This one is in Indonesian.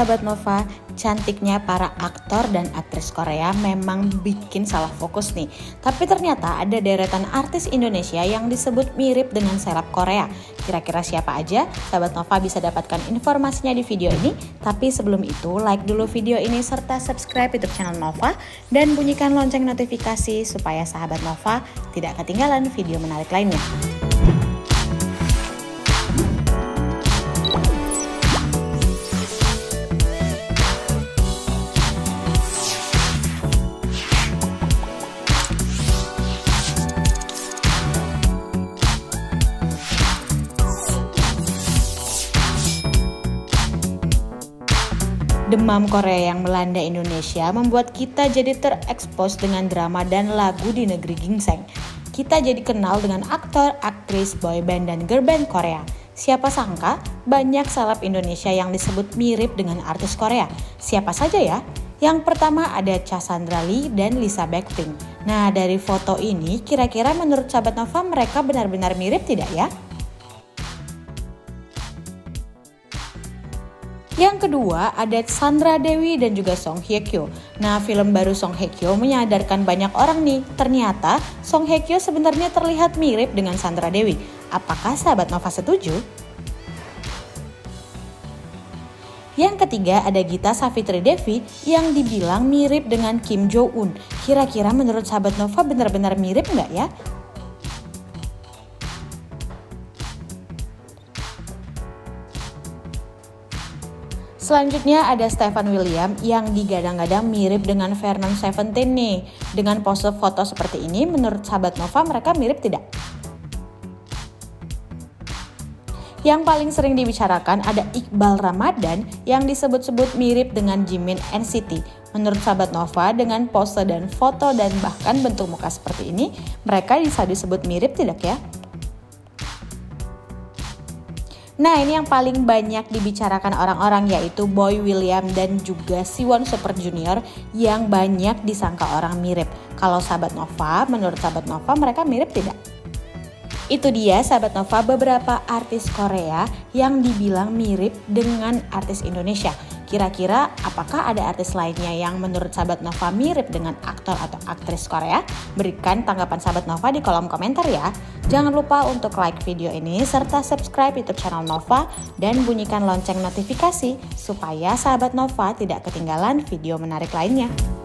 sahabat Nova, cantiknya para aktor dan aktris Korea memang bikin salah fokus nih. Tapi ternyata ada deretan artis Indonesia yang disebut mirip dengan seleb Korea. Kira-kira siapa aja? Sahabat Nova bisa dapatkan informasinya di video ini. Tapi sebelum itu, like dulu video ini serta subscribe YouTube channel Nova dan bunyikan lonceng notifikasi supaya sahabat Nova tidak ketinggalan video menarik lainnya. Demam Korea yang melanda Indonesia membuat kita jadi terekspos dengan drama dan lagu di negeri ginseng. Kita jadi kenal dengan aktor, aktris, boyband, dan girlband Korea. Siapa sangka banyak seleb Indonesia yang disebut mirip dengan artis Korea. Siapa saja ya? Yang pertama ada Cassandra Lee dan Lisa Blackpink. Nah, dari foto ini kira-kira menurut sahabat Nova mereka benar-benar mirip tidak ya? Yang kedua ada Sandra Dewi dan juga Song Hye Kyo. Nah, film baru Song Hye Kyo menyadarkan banyak orang nih. Ternyata Song Hye Kyo sebenarnya terlihat mirip dengan Sandra Dewi. Apakah sahabat Nova setuju? Yang ketiga ada Gita Savitri Devi yang dibilang mirip dengan Kim Ji Won. Kira-kira menurut sahabat Nova benar-benar mirip nggak ya? Selanjutnya ada Stefan William yang digadang-gadang mirip dengan Vernon Seventeen nih. Dengan pose foto seperti ini menurut sahabat Nova mereka mirip tidak? Yang paling sering dibicarakan ada Iqbaal Ramadhan yang disebut-sebut mirip dengan Jaemin NCT. Menurut sahabat Nova dengan pose dan foto dan bahkan bentuk muka seperti ini mereka bisa disebut mirip tidak ya? Nah, ini yang paling banyak dibicarakan orang-orang yaitu Boy William dan juga Siwon Super Junior yang banyak disangka orang mirip. Kalau sahabat Nova, menurut sahabat Nova mereka mirip tidak? Itu dia sahabat Nova beberapa artis Korea yang dibilang mirip dengan artis Indonesia. Kira-kira apakah ada artis lainnya yang menurut sahabat Nova mirip dengan aktor atau aktris Korea? Berikan tanggapan sahabat Nova di kolom komentar ya. Jangan lupa untuk like video ini serta subscribe YouTube channel Nova dan bunyikan lonceng notifikasi supaya sahabat Nova tidak ketinggalan video menarik lainnya.